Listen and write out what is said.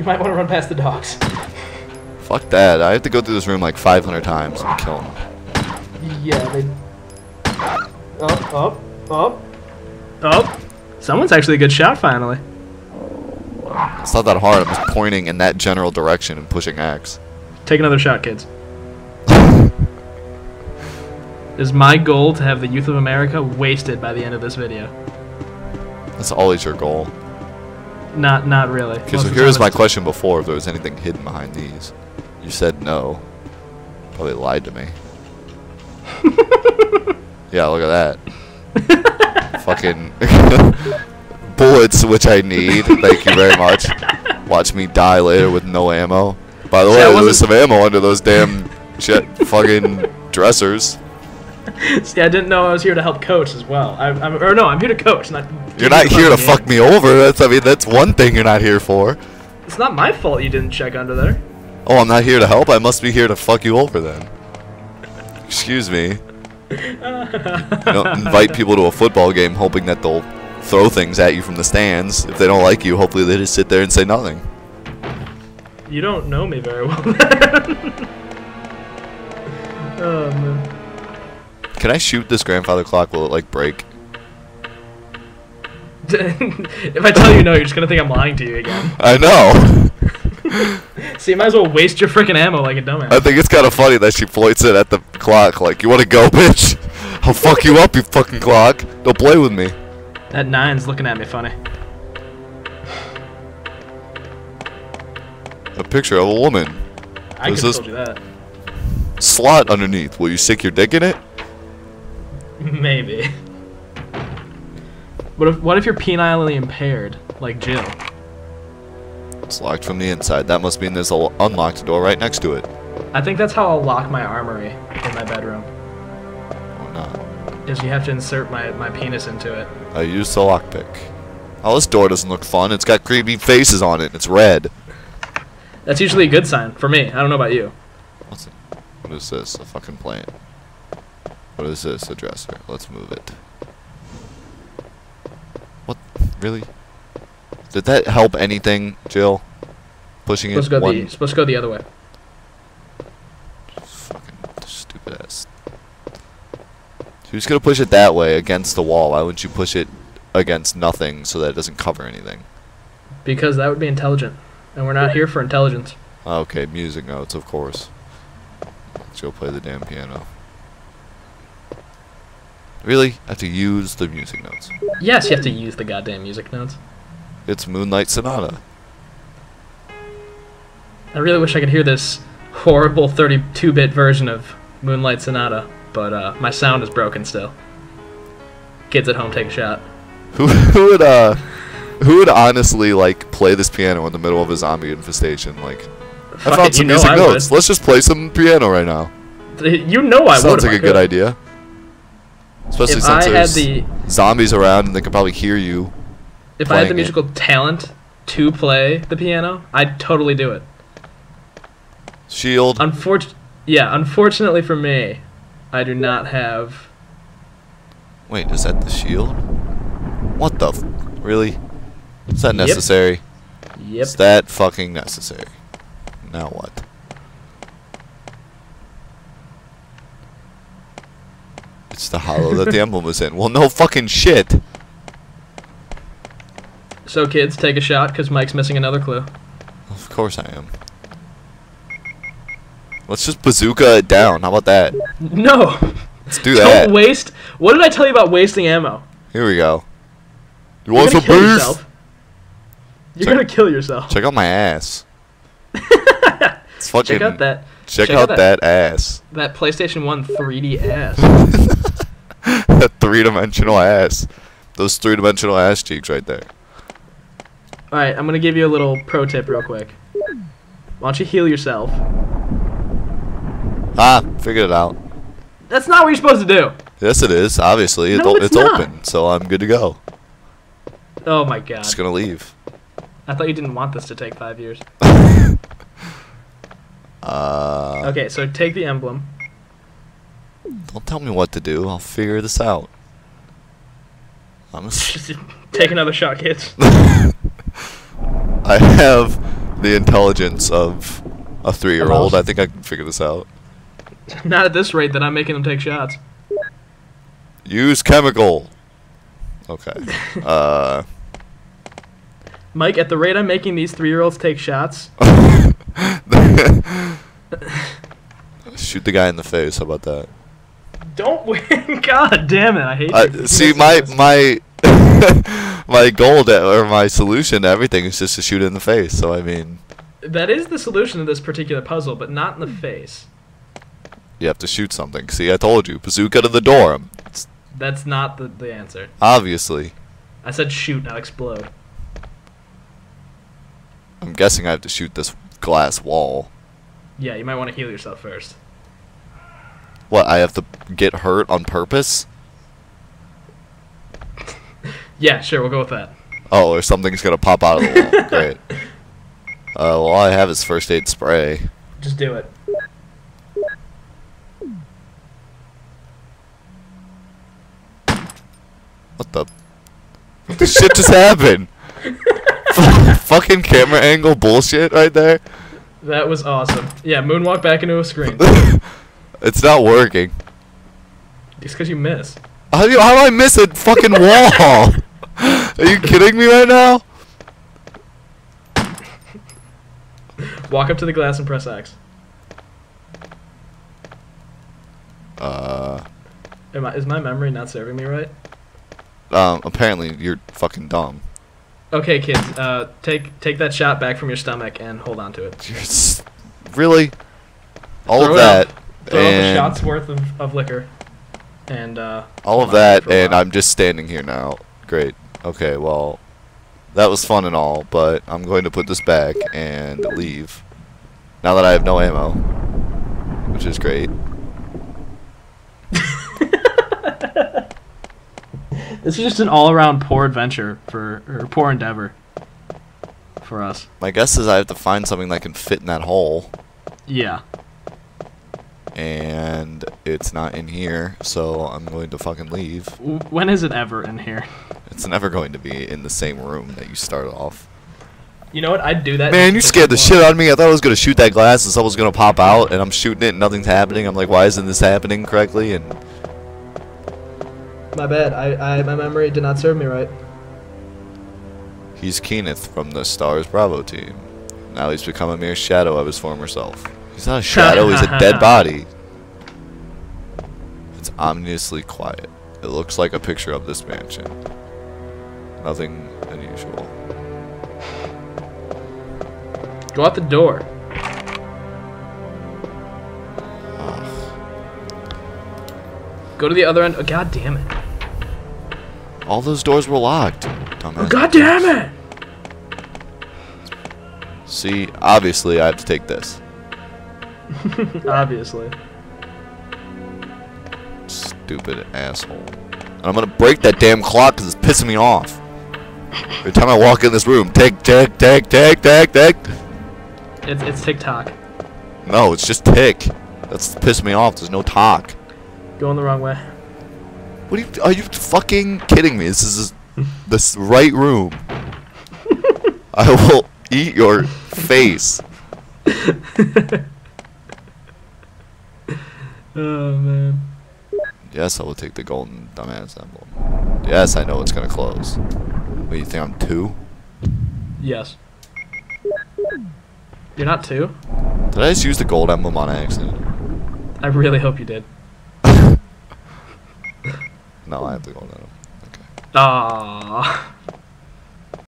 You might want to run past the dogs. Fuck that. I have to go through this room like 500 times and kill them. Yeah, they... Up, up, up, up. Someone's actually a good shot, finally. It's not that hard. I'm just pointing in that general direction and pushing X. Take another shot, kids. Is my goal to have the youth of America wasted by the end of this video? That's always your goal. Not really. Okay, so here's my question before, if there was anything hidden behind these. You said no. Probably lied to me. Yeah, look at that. Fucking bullets, which I need. Thank you very much. Watch me die later with no ammo. By the way, there was some ammo under those damn fucking dressers. See, I didn't know I was here to help coach as well. I'm here to coach. You're not here to fuck me over. That's, I mean, that's one thing you're not here for. It's not my fault you didn't check under there. Oh, I'm not here to help. I must be here to fuck you over then. Excuse me. You don't invite people to a football game hoping that they'll throw things at you from the stands. If they don't like you, hopefully they just sit there and say nothing. You don't know me very well then. Oh, man. Can I shoot this grandfather clock? Will it, like, break? If I tell you no, you're just going to think I'm lying to you again. I know. So you might as well waste your freaking ammo like a dumbass. I think it's kind of funny that she points it at the clock, like, you want to go, bitch? I'll fuck you up, you fucking clock. Don't play with me. That 9's looking at me funny. A picture of a woman. I could have told you that. Slot underneath. Will you stick your dick in it? Maybe. What if you're penilely impaired, like Jill? It's locked from the inside. That must mean there's an unlocked door right next to it. I think that's how I'll lock my armory in my bedroom. Or not. Is you have to insert my penis into it. I used the lockpick. Oh, this door doesn't look fun. It's got creepy faces on it. It's red. That's usually a good sign for me. I don't know about you. What is this? A fucking plant. What is this? A dresser. Let's move it. What? Really? Did that help anything, Jill? Pushing it one... Supposed to go the other way. Fucking stupid ass. So you're just gonna push it that way, against the wall. Why wouldn't you push it against nothing so that it doesn't cover anything? Because that would be intelligent. And we're not here for intelligence. Okay, music notes, of course. Let's go play the damn piano. Really? I have to use the music notes. Yes, you have to use the goddamn music notes. It's Moonlight Sonata. I really wish I could hear this horrible 32-bit version of Moonlight Sonata, but my sound is broken still. Kids at home, take a shot. Who would honestly like play this piano in the middle of a zombie infestation? Like, I found some music notes. Let's just play some piano right now. You know I would. Sounds like a good idea. Especially if since there's zombies around and they can probably hear you. If I had the musical talent to play the piano, I'd totally do it. Shield. Unfortunately for me, I do not have... Wait, is that the shield? What the f... Really? Is that necessary? Yep. Is that fucking necessary? Now what? It's the hollow that the emblem was in. Well, no fucking shit. So, kids, take a shot, because Mike's missing another clue. Of course I am. Let's just bazooka it down. How about that? No. Let's do that. Don't waste... What did I tell you about wasting ammo? Here we go. You want some beef? You're going to kill yourself. Check out my ass. It's fucking... Check out that... Check out that ass. That PlayStation 1 3D ass. That three-dimensional ass. Those three-dimensional ass cheeks right there. Alright, I'm gonna give you a little pro tip real quick. Why don't you heal yourself? Ah, figured it out. That's not what you're supposed to do. Yes, it is, obviously. No, it's open, so I'm good to go. Oh my god. Just gonna leave. I thought you didn't want this to take 5 years. Okay, so take the emblem. Don't tell me what to do. I'll figure this out. Honestly. Take another shot, kids. I have the intelligence of a 3-year-old. I think I can figure this out. Not at this rate that I'm making them take shots. Use chemical. Okay. Mike, at the rate I'm making these 3-year-olds take shots. Shoot the guy in the face. How about that? Don't win. God damn it! I hate you. See, my goal or my solution to everything is just to shoot in the face. So I mean, that is the solution to this particular puzzle, but not in the face. You have to shoot something. See, I told you. Bazooka to the door. That's not the answer. Obviously. I said shoot, not explode. I'm guessing I have to shoot this glass wall. Yeah, you might want to heal yourself first. What, I have to get hurt on purpose? Yeah, sure, we'll go with that. Oh, or something's going to pop out of the wall. Great. Well, all I have is first aid spray. Just do it. What the shit just happened? Fucking camera angle bullshit right there. That was awesome. Yeah, moonwalk back into a screen. It's not working. It's because you miss. How do I miss a fucking wall? Are you kidding me right now? Walk up to the glass and press X. Is my memory not serving me right? Apparently you're fucking dumb. Okay, kids, take that shot back from your stomach and hold on to it. Really? All of that, and a shot's worth of liquor, and all of that, and I'm just standing here now. Great. Okay, well, that was fun and all, but I'm going to put this back and leave. Now that I have no ammo, which is great. This is just an all-around poor adventure or poor endeavor for us. My guess is I have to find something that can fit in that hole. Yeah. And it's not in here, so I'm going to fucking leave. When is it ever in here? It's never going to be in the same room that you start off. You know what? I'd do that. Man, you scared the shit out of me. I thought I was going to shoot that glass and someone's going to pop out, and I'm shooting it and nothing's happening. I'm like, why isn't this happening correctly? And... my bad. My memory did not serve me right. He's Kenneth from the Stars Bravo team. Now he's become a mere shadow of his former self. He's not a shadow, he's a dead body. It's ominously quiet. It looks like a picture of this mansion. Nothing unusual. Go out the door. Go to the other end. Oh, God damn it. All those doors were locked. Dumbass. Oh, God damn it! See, obviously I have to take this. Obviously. Stupid asshole. And I'm gonna break that damn clock because it's pissing me off. Every time I walk in this room, tick, tick, tick. It's tick-tock. No, it's just tick. That's pissing me off. There's no talk. Going the wrong way. What are you? Are you fucking kidding me? This is this right room. I will eat your face. Oh man. Yes, I will take the golden dumbass emblem. Yes, I know it's gonna close. What, you think I'm two? Yes. You're not two? Did I just use the gold emblem on accident? I really hope you did. No, I have to go now. Okay. Aww.